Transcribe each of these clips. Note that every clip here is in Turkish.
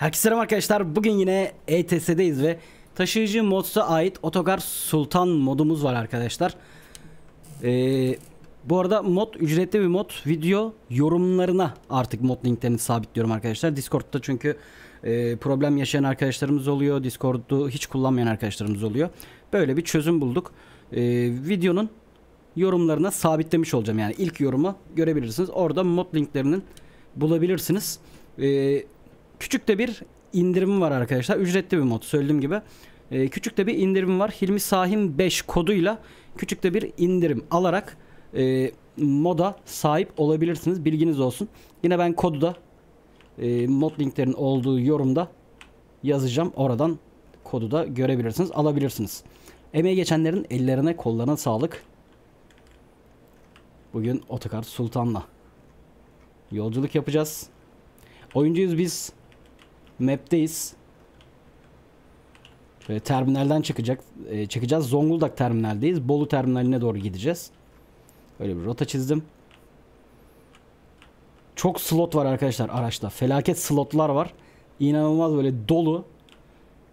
Herkese selam arkadaşlar. Bugün yine ETS'deyiz ve taşıyıcı modsa ait Otokar Sultan modumuz var arkadaşlar. Bu arada mod ücretli bir mod. Video yorumlarına artık mod linklerini sabitliyorum arkadaşlar. Discord'da çünkü problem yaşayan arkadaşlarımız oluyor. Discord'u hiç kullanmayan arkadaşlarımız oluyor. Böyle bir çözüm bulduk. Videonun yorumlarına sabitlemiş olacağım. Yani ilk yorumu görebilirsiniz. Orada mod linklerinin bulabilirsiniz. Küçük de bir indirim var arkadaşlar. Ücretli bir mod söylediğim gibi. Küçük de bir indirim var. Hilmi Şahin 5 koduyla küçük de bir indirim alarak moda sahip olabilirsiniz. Bilginiz olsun. Yine ben kodu da mod linklerin olduğu yorumda yazacağım. Oradan kodu da görebilirsiniz. Alabilirsiniz. Emeği geçenlerin ellerine kollarına sağlık. Bugün Otokar Sultan'la yolculuk yapacağız. Oyuncuyuz biz. Map'teyiz. Şöyle terminalden çıkacağız. Zonguldak terminaldeyiz. Bolu terminaline doğru gideceğiz. Öyle bir rota çizdim. Çok slot var arkadaşlar araçta. Felaket slotlar var. İnanılmaz böyle dolu.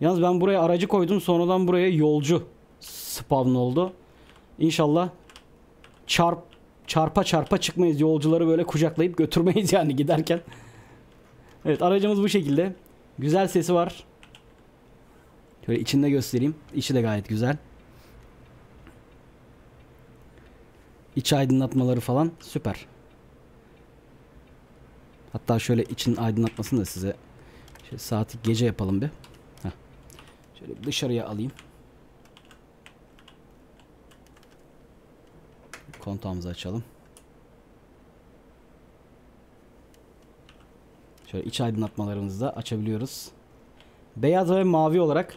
Yalnız ben buraya aracı koydum. Sonradan buraya yolcu spawn oldu. İnşallah çarpa çıkmayız. Yolcuları böyle kucaklayıp götürmeyiz yani giderken. Evet, aracımız bu şekilde. Güzel sesi var. Şöyle içinde göstereyim. İçi de gayet güzel. İç aydınlatmaları falan süper. Hatta şöyle için aydınlatmasını da size saati gece yapalım bir. Heh. Şöyle dışarıya alayım. Kontağımızı açalım. Şöyle iç aydınlatmalarımızı da açabiliyoruz. Beyaz ve mavi olarak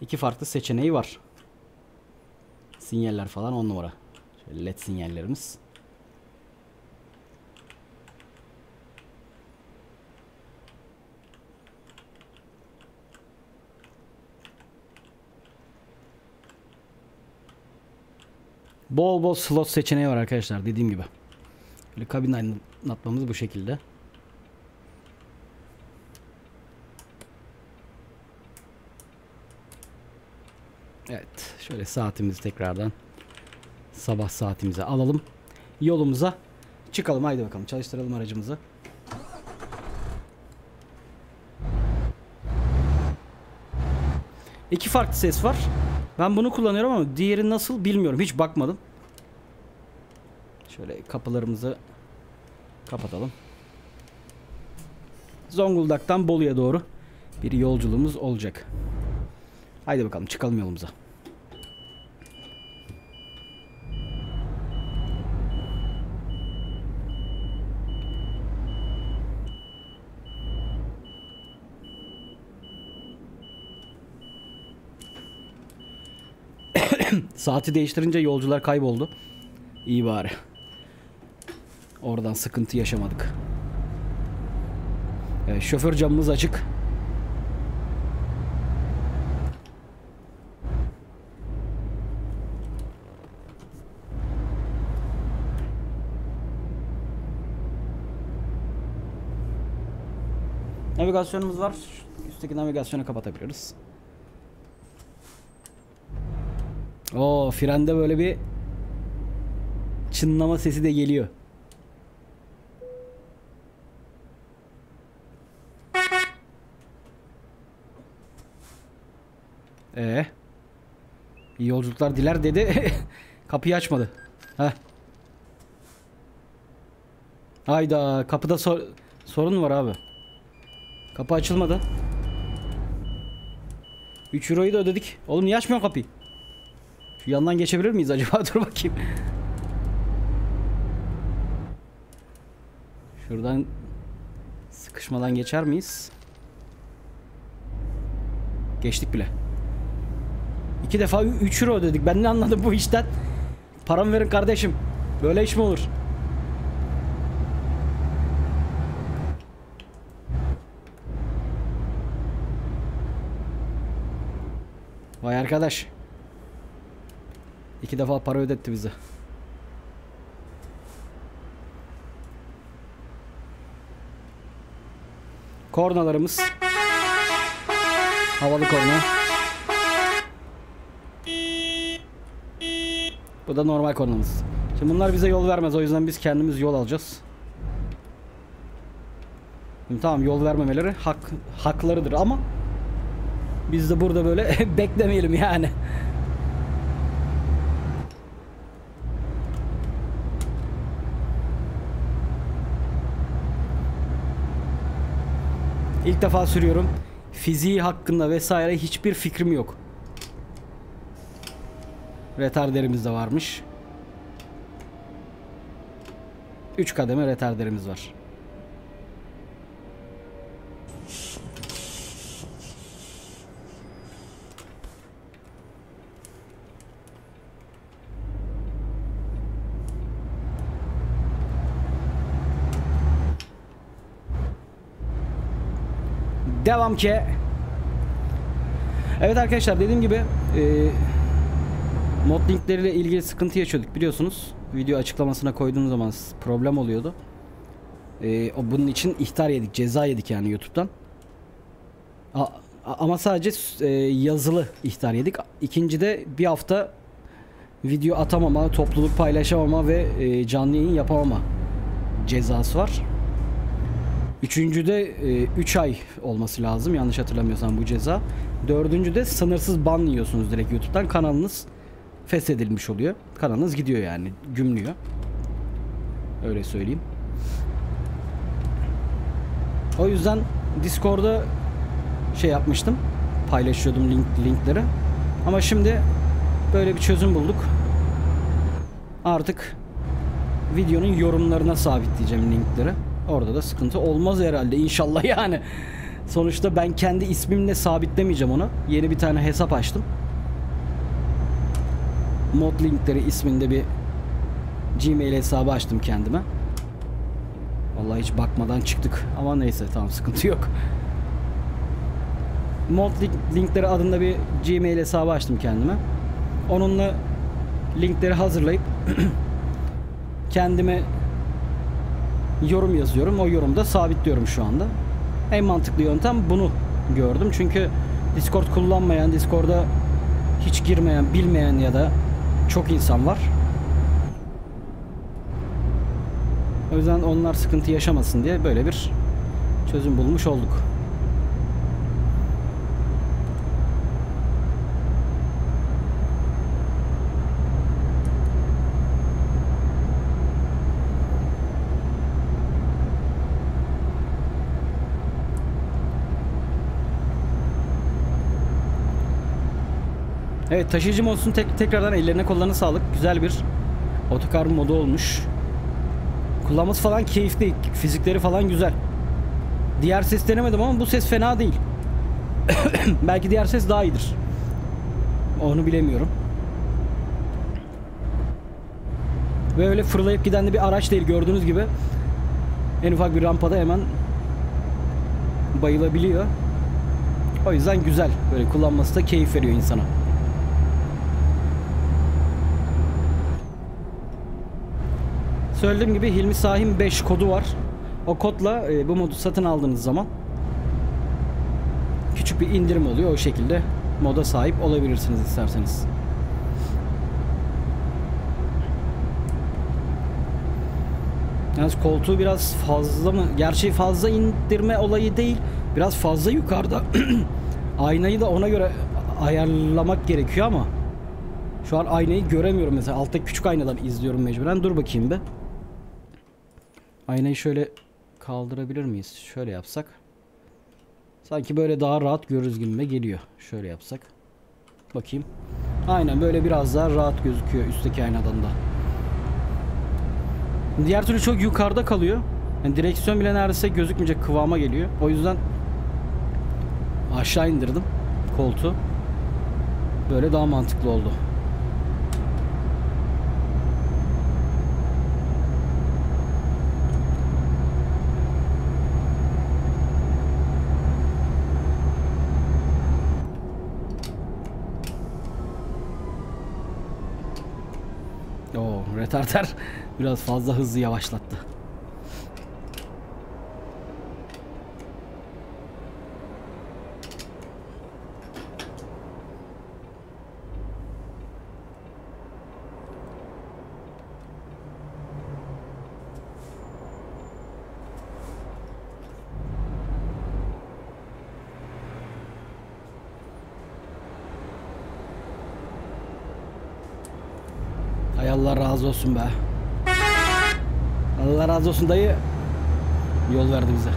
iki farklı seçeneği var. Sinyaller falan 10 numara. Şöyle led sinyallerimiz. Bol bol slot seçeneği var arkadaşlar dediğim gibi. Böyle kabin aydınlatmamız bu şekilde. Evet, şöyle saatimizi tekrardan sabah saatimize alalım. Yolumuza çıkalım. Haydi bakalım çalıştıralım aracımızı. İki farklı ses var. Ben bunu kullanıyorum ama diğeri nasıl bilmiyorum. Hiç bakmadım. Şöyle kapılarımızı kapatalım. Zonguldak'tan Bolu'ya doğru bir yolculuğumuz olacak. Haydi bakalım çıkalım yolumuza. Saati değiştirince yolcular kayboldu. İyi bari. Oradan sıkıntı yaşamadık. Evet, şoför camımız açık. Navigasyonumuz var. Üstteki navigasyonu kapatabiliyoruz. Oo, frende böyle bir çınlama sesi de geliyor. İyi yolculuklar diler dedi. Kapıyı açmadı. Heh. Hayda, kapıda sorun var abi. Kapı açılmadı. 3 euroyu da ödedik. Oğlum niye açmıyorsun kapıyı? Şu yandan geçebilir miyiz acaba? Dur bakayım. Şuradan sıkışmadan geçer miyiz? Geçtik bile. 2 defa 3 euro ödedik. Ben ne anladım bu işten? Paramı verin kardeşim. Böyle iş mi olur? Vay arkadaş. 2 defa para ödetti bize. Kornalarımız Havalı korna. Bu da normal kornamız. Şimdi bunlar bize yol vermez, o yüzden biz kendimiz yol alacağız. Şimdi tamam, yol vermemeleri haklarıdır ama biz de burada böyle beklemeyelim yani. İlk defa sürüyorum. Fiziği hakkında vesaire hiçbir fikrim yok. Retarderimiz de varmış. 3 kademe retarderimiz var. Devam ki. Evet arkadaşlar, dediğim gibi mod linkleriyle ilgili sıkıntı yaşıyorduk biliyorsunuz. Video açıklamasına koyduğum zaman problem oluyordu. Bunun için ihtar yedik, ceza yedik yani YouTube'dan. Ama sadece yazılı ihtar yedik. İkinci de bir hafta video atamama, topluluk paylaşamama ve canlı yayın yapamama cezası var. Üçüncüde 3 ay olması lazım yanlış hatırlamıyorsam bu ceza. Dördüncüde sınırsız ban yiyorsunuz direkt YouTube'dan. Kanalınız feshedilmiş oluyor. Kanalınız gidiyor yani, gümlüyor. Öyle söyleyeyim. O yüzden Discord'da şey yapmıştım. Paylaşıyordum linkleri. Ama şimdi böyle bir çözüm bulduk. Artık videonun yorumlarına sabitleyeceğim linkleri. Orada da sıkıntı olmaz herhalde, inşallah yani. Sonuçta ben kendi ismimle sabitlemeyeceğim onu. Yeni bir tane hesap açtım. Mod linkleri isminde bir Gmail hesabı açtım kendime. Vallahi hiç bakmadan çıktık ama neyse, tamam, sıkıntı yok. Mod linkleri adında bir Gmail hesabı açtım kendime. Onunla linkleri hazırlayıp kendime yorum yazıyorum. O yorumda sabitliyorum şu anda. En mantıklı yöntem bunu gördüm. Çünkü Discord kullanmayan, Discord'a hiç girmeyen, bilmeyen ya da çok insan var. O yüzden onlar sıkıntı yaşamasın diye böyle bir çözüm bulmuş olduk. Evet, taşıyıcı modsun tekrardan ellerine kollarına sağlık. Güzel bir Otokar modu olmuş. Kullanması falan keyifli. Fizikleri falan güzel. Diğer ses denemedim ama bu ses fena değil. Belki diğer ses daha iyidir. Onu bilemiyorum. Ve öyle fırlayıp giden de bir araç değil. Gördüğünüz gibi en ufak bir rampada hemen bayılabiliyor. O yüzden güzel. Böyle kullanması da keyif veriyor insana. Söylediğim gibi Hilmi Şahin 5 kodu var. O kodla bu modu satın aldığınız zaman küçük bir indirim oluyor. O şekilde moda sahip olabilirsiniz isterseniz. Yalnız koltuğu biraz fazla mı? Gerçi fazla indirme olayı değil. Biraz fazla yukarıda. Aynayı da ona göre ayarlamak gerekiyor ama şu an aynayı göremiyorum mesela. Altta küçük aynadan izliyorum mecburen. Dur bakayım be. Aynayı şöyle kaldırabilir miyiz? Şöyle yapsak. Sanki böyle daha rahat görürüz gibime geliyor. Şöyle yapsak. Bakayım. Aynen böyle biraz daha rahat gözüküyor üstteki aynadan da. Diğer türlü çok yukarıda kalıyor. Yani direksiyon bile neredeyse gözükmeyecek kıvama geliyor. O yüzden aşağı indirdim koltuğu. Böyle daha mantıklı oldu. Retarder biraz fazla hızlı yavaşlattı. Allah razı olsun be. Allah razı olsun dayı. Yol verdi bize.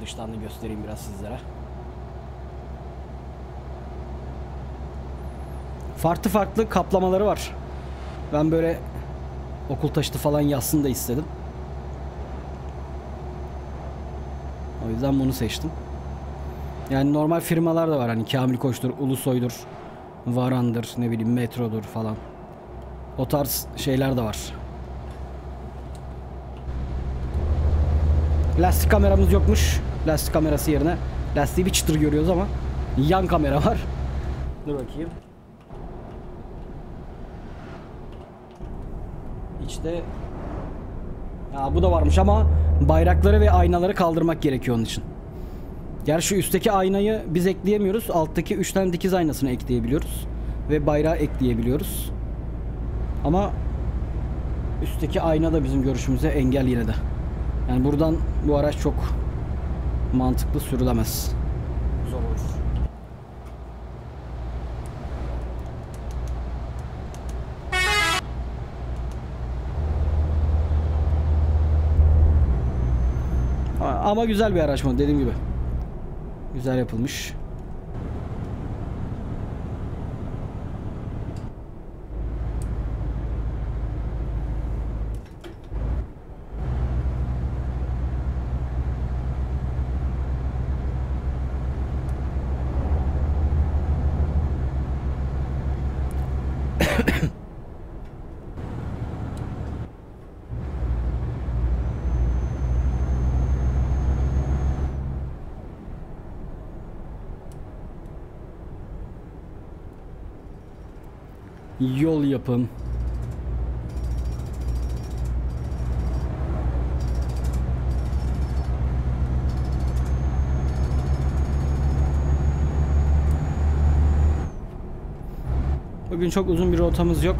Dıştan da göstereyim biraz sizlere. Farklı farklı kaplamaları var. Ben böyle okul taşıtı falan yazsın da istedim. O yüzden bunu seçtim. Yani normal firmalar da var. Hani Kamil Koç'tur, Ulusoy'dur, Varan'dır, ne bileyim Metro'dur falan. O tarz şeyler de var. Lastik kameramız yokmuş. Lastik kamerası yerine lastiği bir çıtır görüyoruz ama yan kamera var. Dur bakayım. İşte ya bu da varmış ama bayrakları ve aynaları kaldırmak gerekiyor onun için. Gerçi üstteki aynayı biz ekleyemiyoruz. Alttaki 3 tane dikiz aynasını ekleyebiliyoruz. Ve bayrağı ekleyebiliyoruz. Ama üstteki ayna da bizim görüşümüze engel yine de. Yani buradan bu araç çok mantıklı sürülemez. Zor olur. Ama güzel bir araç mı? Dediğim gibi. Güzel yapılmış. Yol yapım. Bugün çok uzun bir rotamız yok.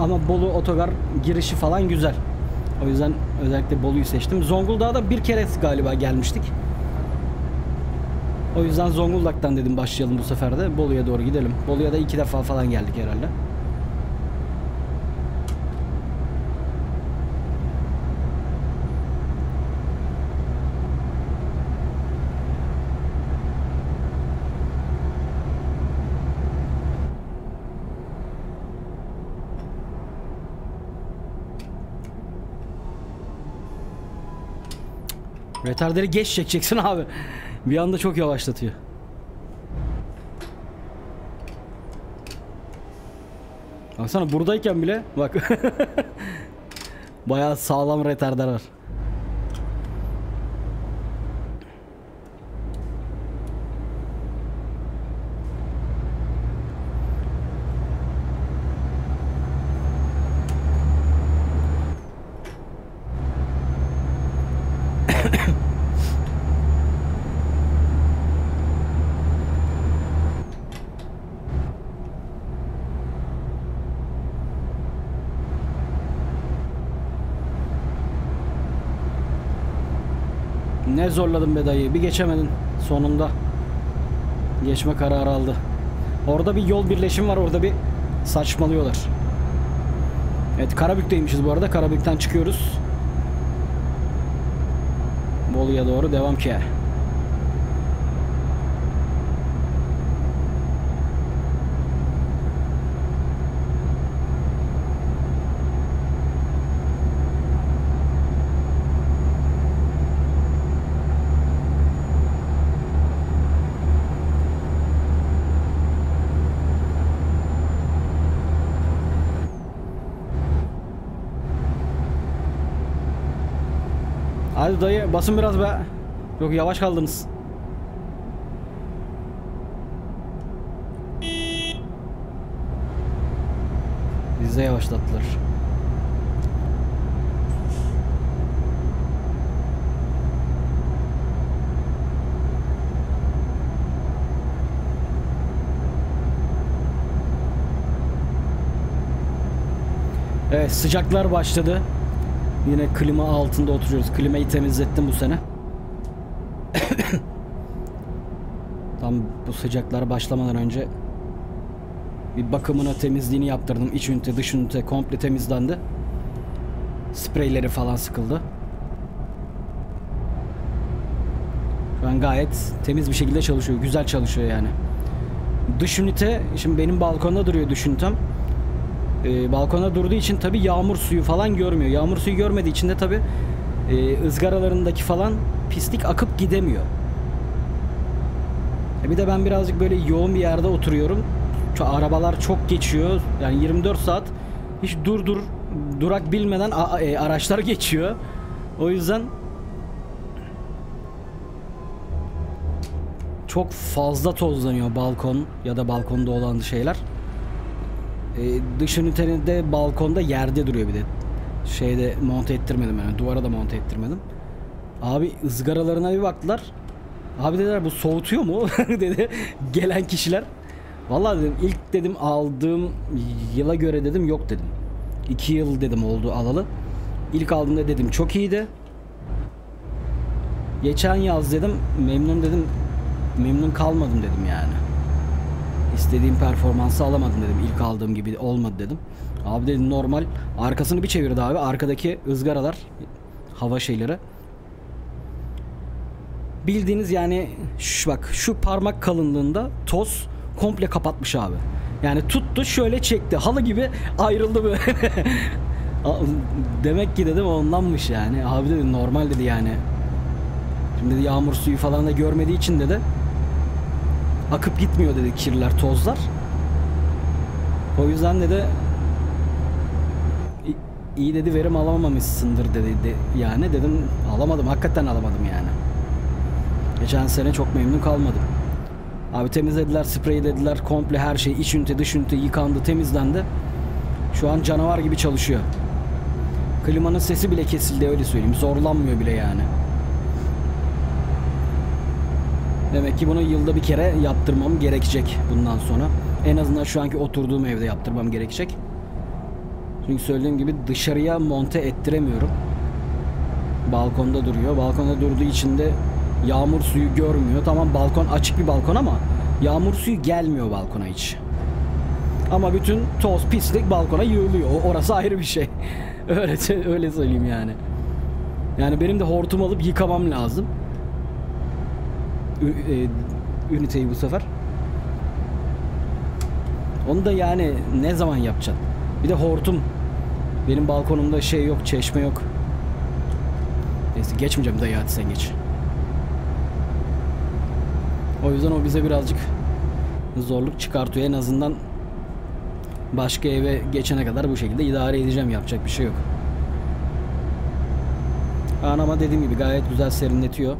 Ama Bolu Otokar girişi falan güzel. O yüzden özellikle Bolu'yu seçtim. Zonguldak'ta bir kere galiba gelmiştik. O yüzden Zonguldak'tan dedim başlayalım bu sefer de. Bolu'ya doğru gidelim. Bolu'ya da 2 defa falan geldik herhalde. Retarderi geç çekeceksin abi. Bir anda çok yavaşlatıyor. Baksana buradayken bile bak. Bayağı sağlam retarder var. Ne zorladım be dayı. Bir geçemedin. Sonunda. Geçme kararı aldı. Orada bir yol birleşim var. Orada bir saçmalıyorlar. Evet, Karabük'teymişiz bu arada. Karabük'ten çıkıyoruz. Bolu'ya doğru devam ki. Hadi dayı basın biraz be. Yok yavaş kaldınız. Bize yavaşlattılar. Evet, sıcaklar başladı. Yine klima altında oturuyoruz. Klimayı temizlettim bu sene. Tam bu sıcaklar başlamadan önce bir bakımına, temizliğini yaptırdım. İç ünite, dış ünite komple temizlendi. Spreyleri falan sıkıldı. Şu an gayet temiz bir şekilde çalışıyor. Güzel çalışıyor yani. Dış ünite, şimdi benim balkonda duruyor dış ünitem. Balkona durduğu için tabi yağmur suyu falan görmüyor. Yağmur suyu görmediği için de tabi ızgaralarındaki falan pislik akıp gidemiyor. Bir de ben birazcık böyle yoğun bir yerde oturuyorum. Arabalar çok geçiyor. Yani 24 saat hiç durak bilmeden araçlar geçiyor. O yüzden çok fazla tozlanıyor balkon ya da balkonda olan şeyler. Dış ünitenin de balkonda yerde duruyor bir de. Şeyde monte ettirmedim yani. Duvara da monte ettirmedim. Abi ızgaralarına bir baktılar. Abi dediler bu soğutuyor mu? dedi gelen kişiler. Vallahi dedim ilk dedim aldığım yıla göre dedim yok dedim. 2 yıl dedim oldu alalı. İlk aldığımda dedim çok iyiydi. Geçen yaz dedim. Memnun kalmadım dedim yani. İstediğim performansı alamadım dedim. İlk aldığım gibi olmadı dedim. Abi dedim normal. Arkasını bir çevirdi abi. Arkadaki ızgaralar, hava şeyleri. Bildiğiniz yani bak şu parmak kalınlığında toz komple kapatmış abi. Yani tuttu şöyle çekti. Halı gibi ayrıldı böyle. Demek ki dedim ondanmış yani. Abi dedi normal dedi yani. Şimdi dedi, yağmur suyu falan da görmediği için dedi. Akıp gitmiyor dedi kirler, tozlar. O yüzden dedi iyi dedi verim alamamışsındır dedi. Yani dedim alamadım. Hakikaten alamadım yani. Geçen sene çok memnun kalmadım. Abi temizlediler, spreylediler. Komple her şey, iç ünite, dış ünite yıkandı, temizlendi. Şu an canavar gibi çalışıyor. Klimanın sesi bile kesildi öyle söyleyeyim. Zorlanmıyor bile yani. Demek ki bunu yılda bir kere yaptırmam gerekecek bundan sonra. En azından şu anki oturduğum evde yaptırmam gerekecek. Çünkü söylediğim gibi dışarıya monte ettiremiyorum. Balkonda duruyor. Balkonda durduğu için de yağmur suyu görmüyor. Tamam balkon açık bir balkon ama yağmur suyu gelmiyor balkona hiç. Ama bütün toz, pislik balkona yığılıyor. Orası ayrı bir şey. öyle söyleyeyim yani. Yani benim de hortum alıp yıkamam lazım. Üniteyi bu sefer. Onu da yani ne zaman yapacaksın? Bir de hortum. Benim balkonumda şey yok, çeşme yok. Neyse geçmeyeceğim dayı, hadi sen geç. O yüzden o bize birazcık zorluk çıkartıyor. En azından başka eve geçene kadar bu şekilde idare edeceğim. Yapacak bir şey yok. Ama dediğim gibi gayet güzel serinletiyor.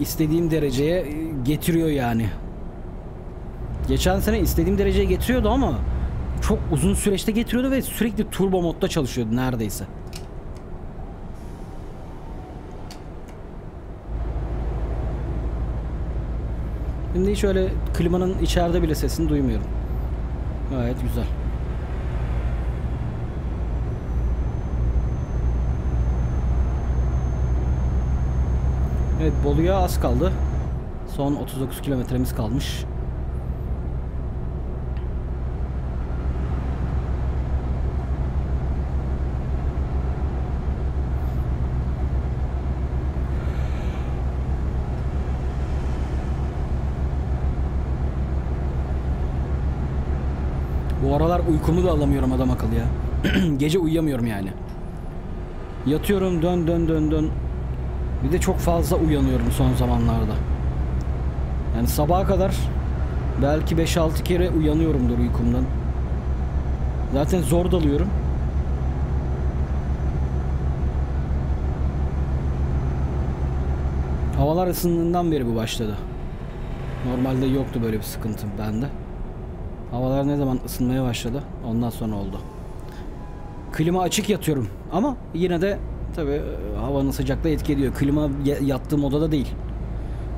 İstediğim dereceye getiriyor yani. Geçen sene istediğim dereceye getiriyordu ama çok uzun süreçte getiriyordu ve sürekli turbo modda çalışıyordu neredeyse. Şimdi hiç öyle klimanın içeride bile sesini duymuyorum. Gayet güzel. Evet, Bolu'ya az kaldı. Son 39 kilometremiz kalmış. Bu aralar uykumu da alamıyorum adam akıllı ya. Gece uyuyamıyorum yani. Yatıyorum dön. Bir de çok fazla uyanıyorum son zamanlarda. Yani sabaha kadar belki 5-6 kere uyanıyorumdur uykumdan. Zaten zor dalıyorum. Havalar ısındığından beri bu başladı. Normalde yoktu böyle bir sıkıntı bende. Havalar ne zaman ısınmaya başladı? Ondan sonra oldu. Klima açık yatıyorum ama yine de tabii havanın sıcaklığı etki ediyor. Klima yattığım odada değil.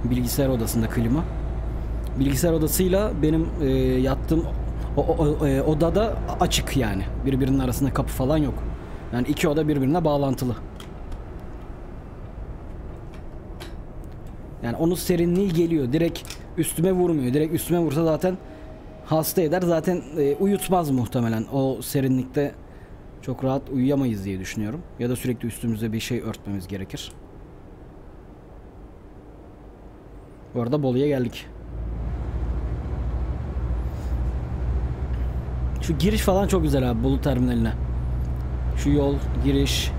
Bilgisayar odasında klima. Bilgisayar odasıyla benim yattığım Odada açık yani. Birbirinin arasında kapı falan yok. Yani iki oda birbirine bağlantılı. Yani onun serinliği geliyor. Direkt üstüme vurmuyor. Direkt üstüme vursa zaten hasta eder. Zaten uyutmaz muhtemelen. O serinlikte çok rahat uyuyamayız diye düşünüyorum. Ya da sürekli üstümüze bir şey örtmemiz gerekir. Bu arada Bolu'ya geldik. Şu giriş falan çok güzel abi Bolu terminaline. Şu yol, giriş.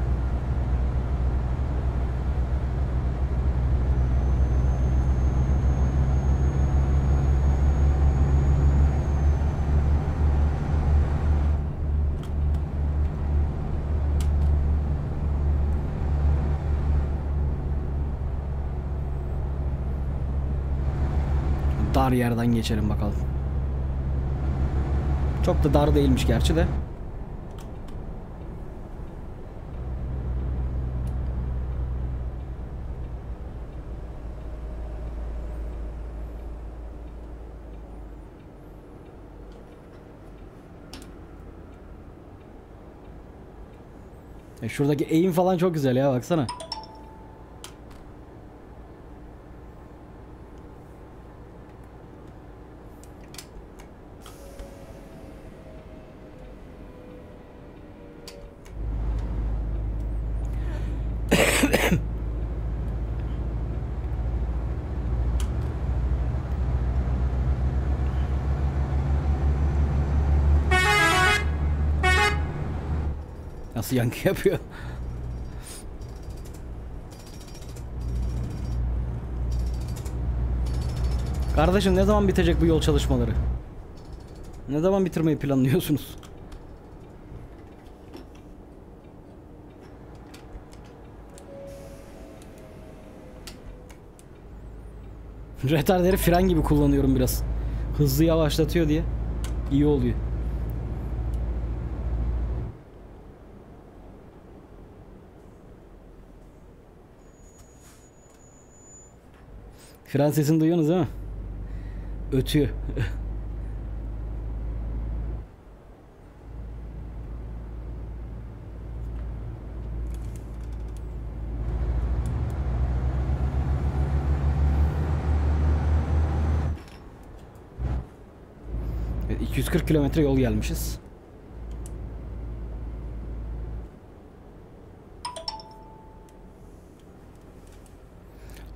Dar yerden geçelim bakalım. Çok da dar değilmiş gerçi de. Şuradaki eğim falan çok güzel ya, baksana. Yankı yapıyor. Kardeşim, ne zaman bitecek bu yol çalışmaları? Ne zaman bitirmeyi planlıyorsunuz? Retarderi fren gibi kullanıyorum biraz. Hızlı yavaşlatıyor diye iyi oluyor. Fren sesini duyuyorsunuz değil mi? Ötüyor. Evet, 240 kilometre yol gelmişiz.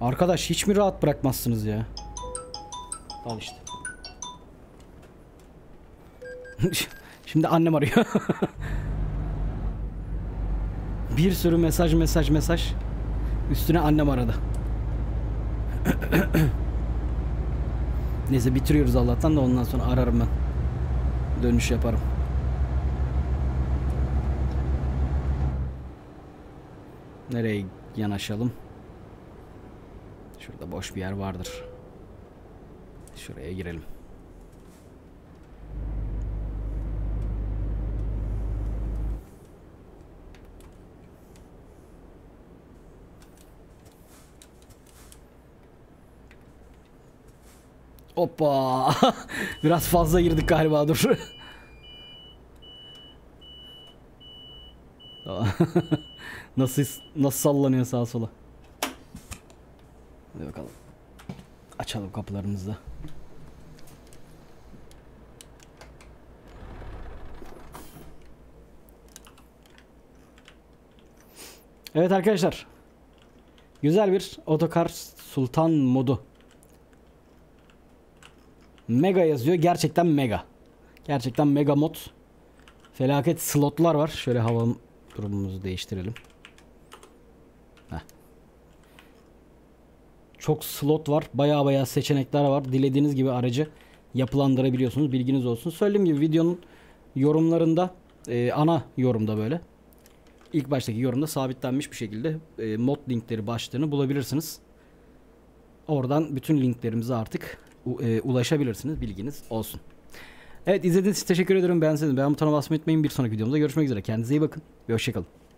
Arkadaş, hiç mi rahat bırakmazsınız ya? Al işte. Şimdi annem arıyor. Bir sürü mesaj. Üstüne annem aradı. Neyse, bitiriyoruz Allah'tan da, ondan sonra ararım ben. Dönüş yaparım. Nereye yanaşalım? Şurada boş bir yer vardır. Şuraya girelim. Hoppa! Biraz fazla girdik galiba, dur. Nasıl sallanıyor sağa sola. Hadi bakalım. Açalım kapılarımızı da. Evet arkadaşlar. Güzel bir Otokar Sultan modu. Mega yazıyor. Gerçekten mega. Gerçekten mega mod. Felaket slotlar var. Şöyle hava durumumuzu değiştirelim. Çok slot var. Baya seçenekler var. Dilediğiniz gibi aracı yapılandırabiliyorsunuz. Bilginiz olsun. Söylediğim gibi videonun yorumlarında ana yorumda böyle. İlk baştaki yorumda sabitlenmiş bir şekilde mod linkleri başlığını bulabilirsiniz. Oradan bütün linklerimize artık ulaşabilirsiniz. Bilginiz olsun. Evet, izlediğiniz için teşekkür ederim. Beğendiyseniz beğen butonuna basmayı unutmayın. Bir sonraki videomuzda görüşmek üzere. Kendinize iyi bakın. Hoşçakalın.